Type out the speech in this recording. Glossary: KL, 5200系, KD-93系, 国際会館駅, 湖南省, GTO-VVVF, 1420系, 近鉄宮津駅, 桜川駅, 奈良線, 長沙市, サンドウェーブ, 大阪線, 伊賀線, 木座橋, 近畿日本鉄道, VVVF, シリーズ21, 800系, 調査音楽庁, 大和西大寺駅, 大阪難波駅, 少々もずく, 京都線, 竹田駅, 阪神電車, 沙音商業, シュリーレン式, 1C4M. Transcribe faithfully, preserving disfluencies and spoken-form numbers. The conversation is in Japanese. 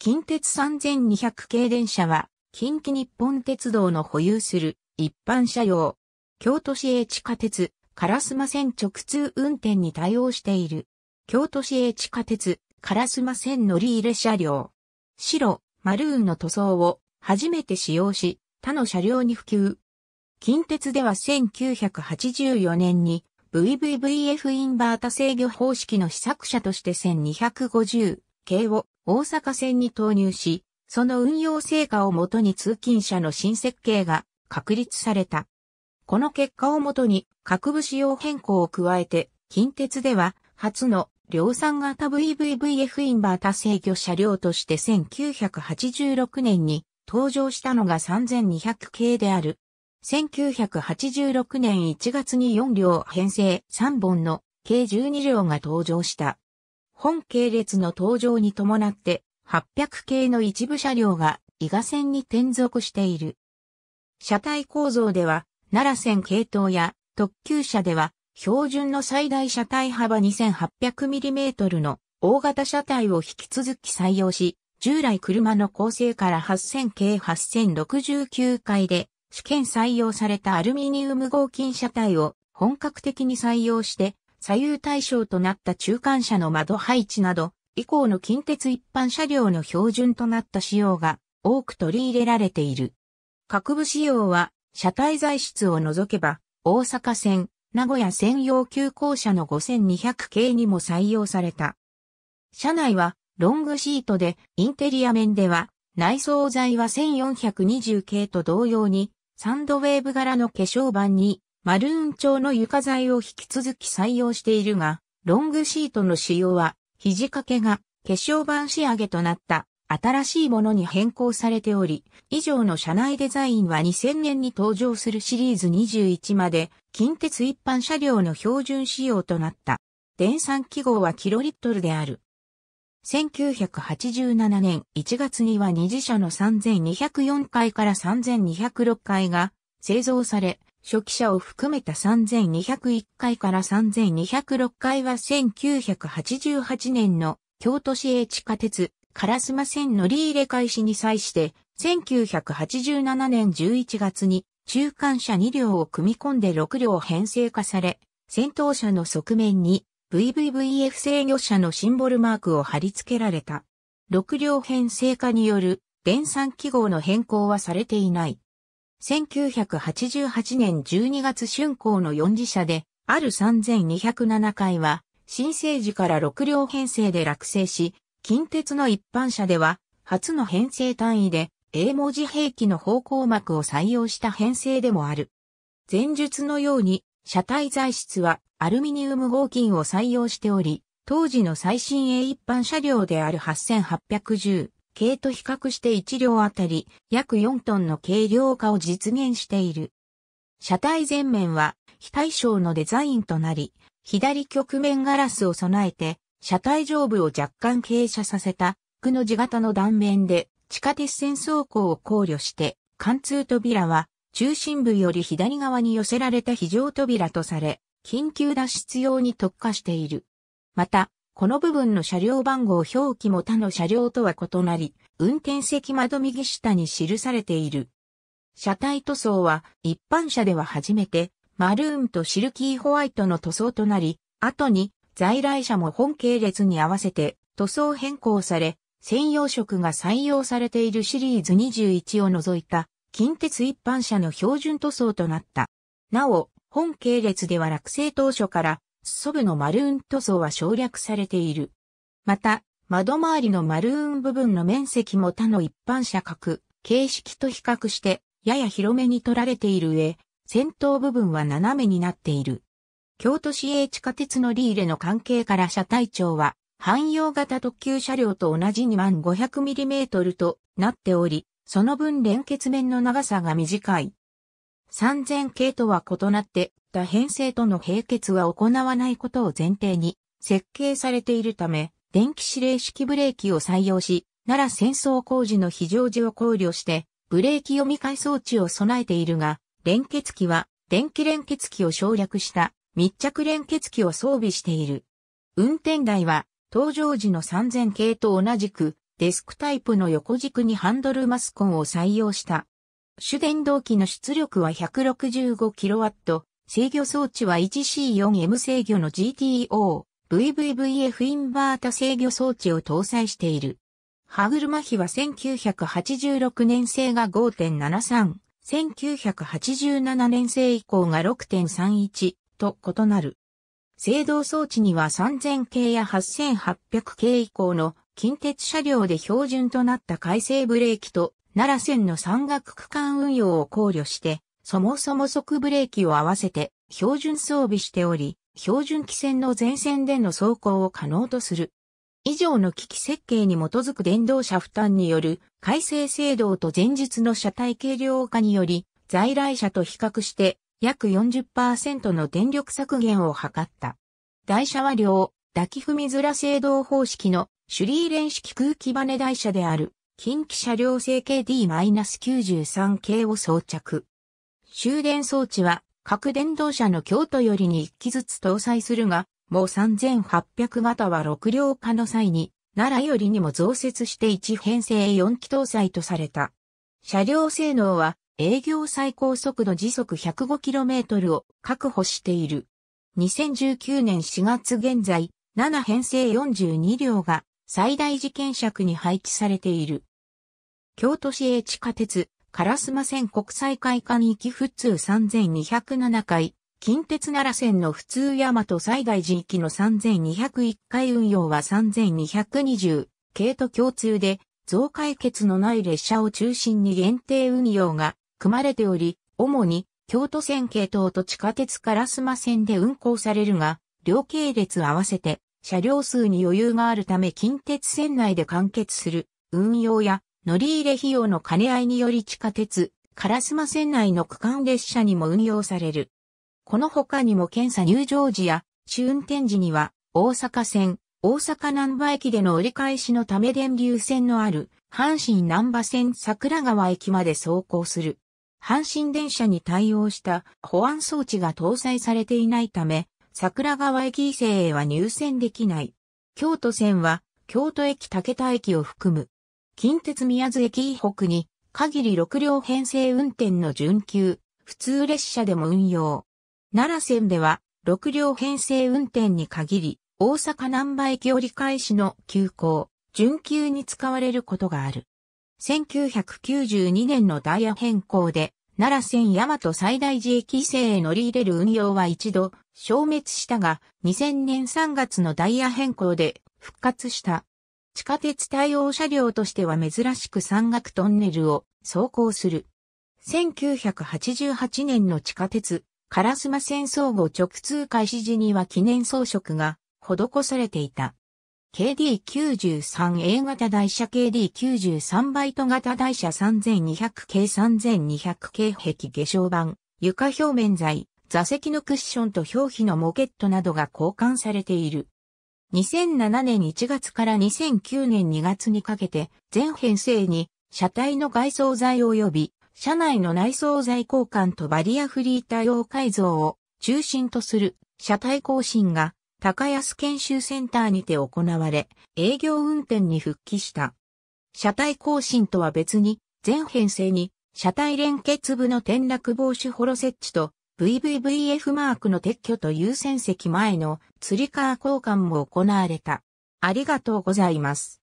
近鉄さんぜんにひゃく系電車は、近畿日本鉄道の保有する一般車両、京都市営地下鉄、烏丸線直通運転に対応している。京都市営地下鉄、烏丸線乗り入れ車両。白、マルーンの塗装を初めて使用し、他の車両に普及。近鉄ではせんきゅうひゃくはちじゅうよねんに ブイブイブイエフ インバータ制御方式の試作車としてせんにひゃくごじゅう系を大阪線に投入し、その運用成果をもとに通勤車の新設計が確立された。この結果をもとに各部仕様変更を加えて、近鉄では初の量産型 ブイブイブイエフ インバータ制御車両としてせんきゅうひゃくはちじゅうろくねんに登場したのがさんぜんにひゃく系である。せんきゅうひゃくはちじゅうろくねんいちがつによん両編成さんぼんの計じゅうに両が登場した。本系列の登場に伴ってはっぴゃく系の一部車両が伊賀線に転属している。車体構造では奈良線系統や特急車では標準の最大車体幅 にせんはっぴゃくミリメートル の大型車体を引き続き採用し、従来車の構成からはっせん系はっせんろくじゅうきゅう回で試験採用されたアルミニウム合金車体を本格的に採用して左右対称となった中間車の窓配置など以降の近鉄一般車両の標準となった仕様が多く取り入れられている。各部仕様は車体材質を除けば大阪線、名古屋専用急行車のごせんにひゃく系にも採用された。車内はロングシートでインテリア面では内装材はせんよんひゃくにじゅう系と同様にサンドウェーブ柄の化粧板にマルーン調の床材を引き続き採用しているが、ロングシートの仕様は肘掛けが化粧板仕上げとなった新しいものに変更されており、以上の車内デザインはにせんねんに登場するシリーズにじゅういちまで近鉄一般車両の標準仕様となった。電散記号はキロリットルである。せんきゅうひゃくはちじゅうななねんいちがつにはに次車のさんぜんにひゃくよん回からさんぜんにひゃくろく回が製造され、初期車を含めたさんぜんにひゃくいち回からさんぜんにひゃくろく回はせんきゅうひゃくはちじゅうはちねんの京都市営地下鉄烏丸線乗り入れ開始に際して、せんきゅうひゃくはちじゅうななねんじゅういちがつに中間車に両を組み込んでろく両編成化され、先頭車の側面にブイブイブイエフ 制御車のシンボルマークを貼り付けられた。ろく両編成化による電散記号の変更はされていない。せんきゅうひゃくはちじゅうはちねんじゅうにがつ竣工のよん次車で、あるさんぜんにひゃくなな回は、新生時からろく両編成で落成し、近鉄の一般車では、初の編成単位で、英文字兵器の方向幕を採用した編成でもある。前述のように、車体材質はアルミニウム合金を採用しており、当時の最新鋭一般車両であるはっせんはっぴゃくじゅう系と比較していち両あたり約よんトンの軽量化を実現している。車体前面は非対称のデザインとなり、左曲面ガラスを備えて、車体上部を若干傾斜させたくの字型の断面で地下鉄線走行を考慮して、貫通扉は中心部より左側に寄せられた非常扉とされ、緊急脱出用に特化している。また、この部分の車両番号表記も他の車両とは異なり、運転席窓右下に記されている。車体塗装は一般車では初めて、マルーンとシルキーホワイトの塗装となり、後に在来車も本系列に合わせて塗装変更され、専用色が採用されているシリーズにじゅういちを除いた。近鉄一般車の標準塗装となった。なお、本系列では落成当初から、裾部のマルーン塗装は省略されている。また、窓周りのマルーン部分の面積も他の一般車各形式と比較して、やや広めに取られている上、先頭部分は斜めになっている。京都市営地下鉄乗り入れの関係から車体長は、汎用型特急車両と同じ にまんごひゃくミリメートル となっており、その分連結面の長さが短い。さんぜん系とは異なって、他編成との並結は行わないことを前提に設計されているため、電気指令式ブレーキを採用し、奈良線走行時の非常時を考慮して、ブレーキ読み替え装置を備えているが、連結機は電気連結機を省略した密着連結機を装備している。運転台は、登場時のさんぜん系と同じく、デスクタイプの横軸にハンドルマスコンを採用した。主電動機の出力は ひゃくろくじゅうごキロワット、制御装置は いちシーよんエム 制御の ジーティーオー、ブイブイブイエフ インバータ制御装置を搭載している。歯車比はせんきゅうひゃくはちじゅうろくねん製が ごてんななさん、せんきゅうひゃくはちじゅうななねん製以降が ろくてんさんいち と異なる。制動装置にはさんぜんけいやはっせんはっぴゃくけい以降の近鉄車両で標準となった回生ブレーキと奈良線の山岳区間運用を考慮して、そもそも側ブレーキを合わせて標準装備しており、標準汽線の全線での走行を可能とする。以上の機器設計に基づく電動車負担による回生制動と前述の車体軽量化により、在来車と比較して約 よんじゅっパーセント の電力削減を図った。台車は両抱き踏みづら制動方式のシュリーレン式空気バネ台車である近畿車両製 ケーディーきゅうじゅうさん 系を装着。終電装置は各電動車の京都よりにいっきずつ搭載するが、もうさんぜんはっぴゃくまたはろく両化の際に、奈良よりにも増設していちへんせいよんき搭載とされた。車両性能は営業最高速度時速 ひゃくごキロメートル を確保している。にせんじゅうきゅうねんしがつ現在、ななへんせいよんじゅうにりょうが最大時限尺に配置されている。京都市営地下鉄。烏丸線国際会館行き普通さんぜんにひゃくななかい、近鉄奈良線の普通大和西大寺行きのさんぜんにひゃくいっかい運用はさんぜんにひゃくにじゅうけいと共通で、増改欠のない列車を中心に限定運用が組まれており、主に京都線系統と地下鉄烏丸線で運行されるが、両系列合わせて車両数に余裕があるため近鉄線内で完結する運用や、乗り入れ費用の兼ね合いにより地下鉄、烏丸線内の区間列車にも運用される。この他にも検査入場時や、試運転時には、大阪線、大阪難波駅での折り返しのため電流線のある、阪神難波線桜川駅まで走行する。阪神電車に対応した保安装置が搭載されていないため、桜川駅以西へは入線できない。京都線は、京都駅竹田駅を含む。近鉄宮津駅以北に限りろく両編成運転の準急、普通列車でも運用。奈良線ではろく両編成運転に限り大阪難波駅折り返しの急行、準急に使われることがある。せんきゅうひゃくきゅうじゅうにねんのダイヤ変更で奈良線大和西大寺駅以西へ乗り入れる運用は一度消滅したがにせんねんさんがつのダイヤ変更で復活した。地下鉄対応車両としては珍しく山岳トンネルを走行する。せんきゅうひゃくはちじゅうはちねんの地下鉄、烏丸線相互直通開始時には記念装飾が施されていた。ケーディーきゅうじゅうさん エー 型台車 ケーディーきゅうじゅうさん バイト型台車さんぜんにひゃくけいさんぜんにひゃくけい壁化粧板、床表面材、座席のクッションと表皮のモケットなどが交換されている。にせんななねんいちがつからにせんきゅうねんにがつにかけて全編成に車体の外装材及び車内の内装材交換とバリアフリー対応改造を中心とする車体更新が高安研修センターにて行われ営業運転に復帰した。車体更新とは別に全編成に車体連結部の転落防止ホロ設置とブイブイブイエフ マークの撤去と優先席前のつり革交換も行われた。ありがとうございます。